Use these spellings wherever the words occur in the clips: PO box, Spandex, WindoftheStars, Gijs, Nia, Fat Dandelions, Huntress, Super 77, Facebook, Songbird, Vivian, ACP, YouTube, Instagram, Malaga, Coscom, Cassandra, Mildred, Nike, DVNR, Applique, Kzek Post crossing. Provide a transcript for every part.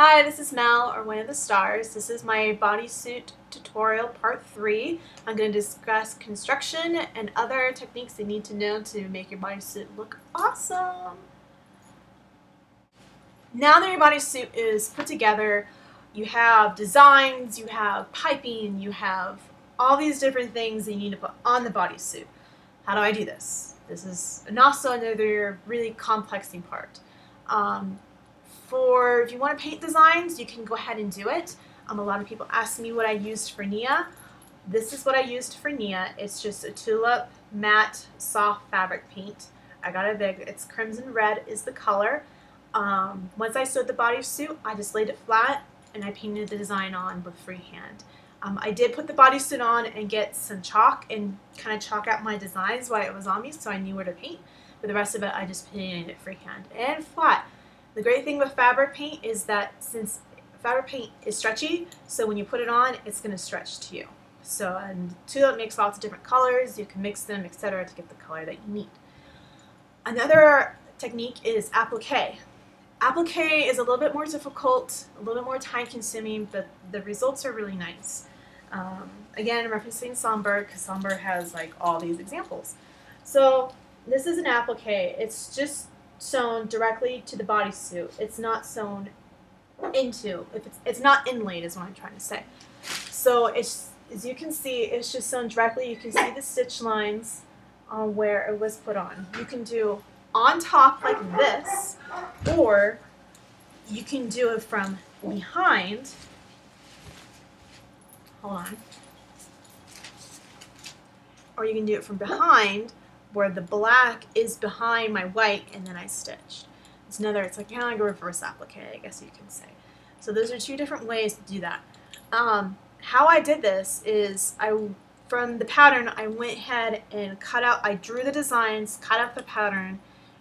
Hi, this is Mel, or Win of the Stars. This is my bodysuit tutorial part 3. I'm going to discuss construction and other techniques you need to know to make your bodysuit look awesome. Now that your bodysuit is put together, you have designs, you have piping, you have all these different things that you need to put on the bodysuit. How do I do this? This is, and also another really complexing part. If you want to paint designs, you can go ahead and do it. A lot of people ask me what I used for Nia. This is what I used for Nia. It's just a tulip matte soft fabric paint. I got it big. It's crimson red is the color. Once I sewed the bodysuit, I just laid it flat and I painted the design on with freehand. I did put the bodysuit on and get some chalk and kind of chalk out my designs while it was on me so I knew where to paint. But the rest of it, I just painted it freehand and flat. The great thing with fabric paint is that since fabric paint is stretchy, so when you put it on, it's going to stretch to you. So, and tulip makes lots of different colors. You can mix them, etc., to get the color that you need. Another technique is applique. Applique is a little bit more difficult, a little bit more time-consuming, but the results are really nice. Again, I'm referencing Songbird because Songbird has like all these examples. So this is an applique. It's just sewn directly to the bodysuit. It's not sewn into. It's not inlaid is what I'm trying to say. So it's, as you can see, it's just sewn directly. You can see the stitch lines on where it was put on. You can do on top like this, or you can do it from behind. Hold on. Or you can do it from behind, where the black is behind my white and then I stitched. It's another, it's like kind of like a reverse applique, I guess you can say. So those are two different ways to do that. How I did this is, from the pattern, I went ahead and cut out, I drew the designs, cut out the pattern,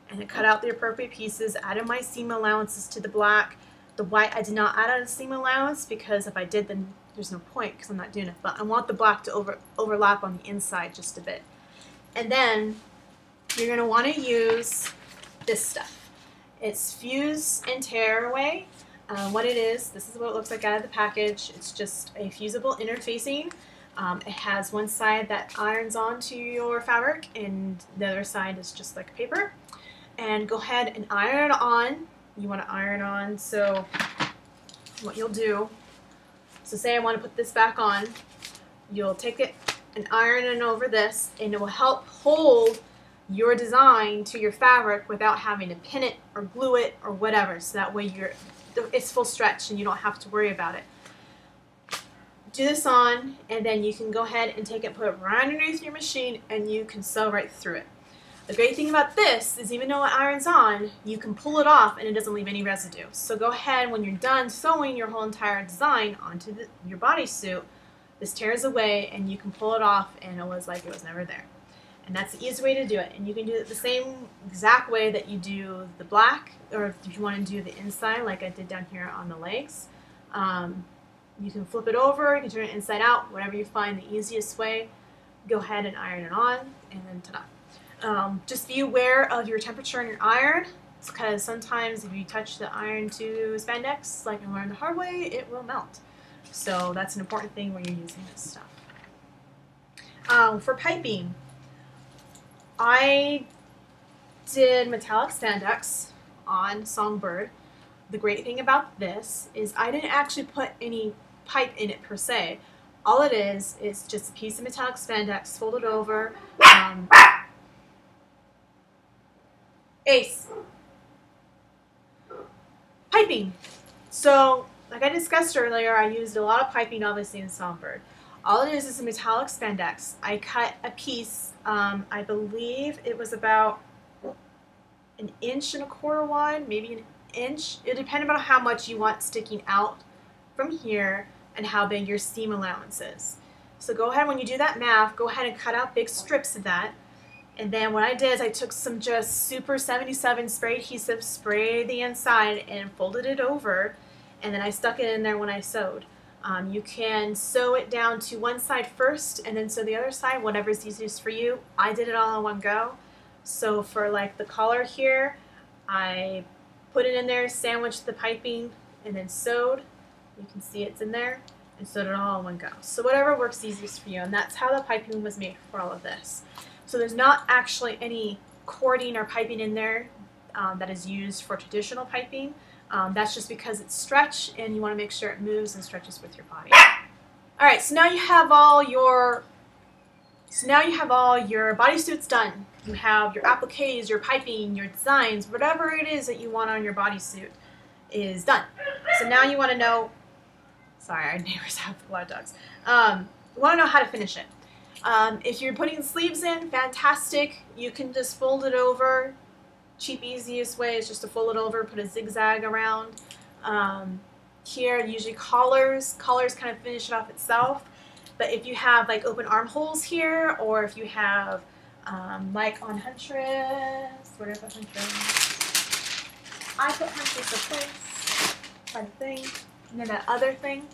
and I cut out the appropriate pieces, added my seam allowances to the black. The white, I did not add a seam allowance because if I did, then there's no point because I'm not doing it. But I want the black to overlap on the inside just a bit. And then you're going to want to use this stuff. It's fuse and tear away. What it is, this is what it looks like out of the package. It's just a fusible interfacing. It has one side that irons onto your fabric and the other side is just like paper. And go ahead and iron it on. You want to iron on, so what you'll do, so say I want to put this back on, you'll take it and iron it over this, and it will help hold your design to your fabric without having to pin it or glue it or whatever. So that way it's full stretch and you don't have to worry about it. Do this on, and then you can go ahead and take it, put it right underneath your machine, and you can sew right through it. The great thing about this is even though it irons on, you can pull it off and it doesn't leave any residue. So go ahead when you're done sewing your whole entire design onto your bodysuit. This tears away and you can pull it off and it was like it was never there. And that's the easiest way to do it. And you can do it the same exact way that you do the black, or if you want to do the inside like I did down here on the legs. You can flip it over, you can turn it inside out, whatever you find the easiest way. Go ahead and iron it on and then ta-da. Just be aware of your temperature in your iron, because sometimes if you touch the iron to spandex, like I learned the hard way, it will melt. So that's an important thing when you're using this stuff. For piping, I did metallic spandex on Songbird. The great thing about this is I didn't actually put any pipe in it per se. All it is just a piece of metallic spandex folded over. Ace. Piping. So, like I discussed earlier, I used a lot of piping, obviously, in Songbird. All it is a metallic spandex. I cut a piece, I believe it was about 1.25 inches wide, maybe 1 inch. It depended on how much you want sticking out from here and how big your seam allowance is. So go ahead, when you do that math, go ahead and cut out big strips of that. And then what I did is I took some just Super 77 spray adhesive, sprayed the inside, and folded it over. And then I stuck it in there when I sewed. You can sew it down to one side first and then sew the other side, whatever's easiest for you. I did it all in one go. So for like the collar here, I put it in there, sandwiched the piping, and then sewed. You can see it's in there, and sewed it all in one go. So whatever works easiest for you, and that's how the piping was made for all of this. So there's not actually any cording or piping in there that is used for traditional piping. That's just because it's stretch, and you want to make sure it moves and stretches with your body. Alright, so now you have all your bodysuits done. You have your appliques, your piping, your designs, whatever it is that you want on your bodysuit is done. So now you want to know, sorry, our neighbors have a lot of dogs. You want to know how to finish it. If you're putting sleeves in, fantastic. You can just fold it over. Cheap, easiest way is just to fold it over, put a zigzag around. Here, usually collars kind of finish it off itself. But if you have like open armholes here, or if you have like on Huntress, whatever Huntress, I put Huntress in place, kind of thing, and then that other thing.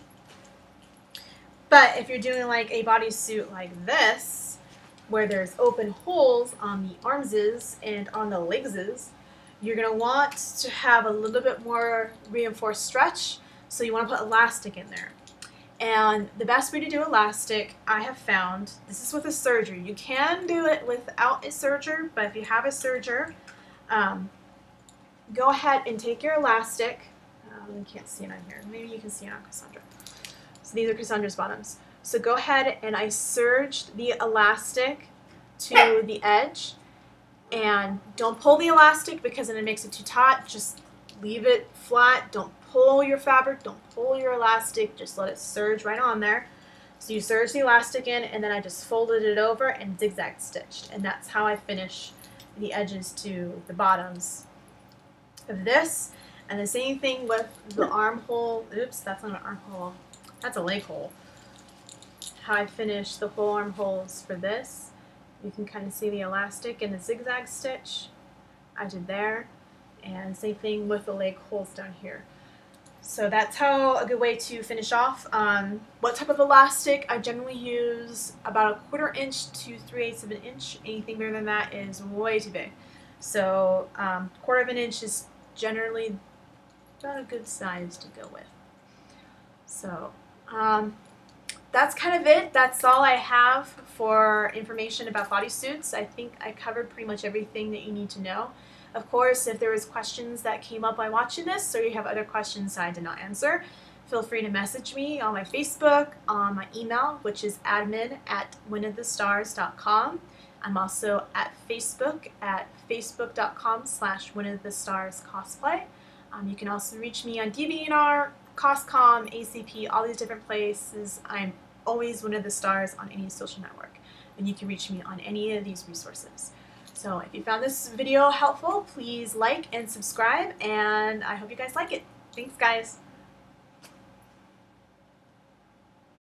But if you're doing like a bodysuit like this, where there's open holes on the armses and on the legses, you're going to want to have a little bit more reinforced stretch, so you want to put elastic in there. And the best way to do elastic, I have found, this is with a serger. You can do it without a serger, but if you have a serger, go ahead and take your elastic. You can't see it on here. Maybe you can see it on Cassandra. So these are Cassandra's bottoms. So go ahead and I serged the elastic to the edge. And don't pull the elastic because then it makes it too taut. Just leave it flat. Don't pull your fabric. Don't pull your elastic. Just let it surge right on there. So you surge the elastic in, and then I just folded it over and zigzag stitched. And that's how I finish the edges to the bottoms of this. And the same thing with the armhole. Oops, that's not an armhole. That's a leg hole. How I finish the whole armholes for this. You can kind of see the elastic and the zigzag stitch I did there, and same thing with the leg holes down here. So that's how a good way to finish off. What type of elastic? I generally use about a 1/4 inch to 3/8 of an inch. Anything bigger than that is way too big. So 1/4 of an inch is generally about a good size to go with. So that's kind of it. That's all I have for information about bodysuits. I think I covered pretty much everything that you need to know. Of course, if there was questions that came up by watching this, or you have other questions that I did not answer, feel free to message me on my Facebook, on my email, which is admin@winofthestars.com. I'm also at Facebook at facebook.com/winofthestarscosplay. You can also reach me on DVNR, Coscom, ACP, all these different places. I'm always One of the Stars on any social network, and you can reach me on any of these resources. So if you found this video helpful, please like and subscribe, and I hope you guys like it. Thanks, guys.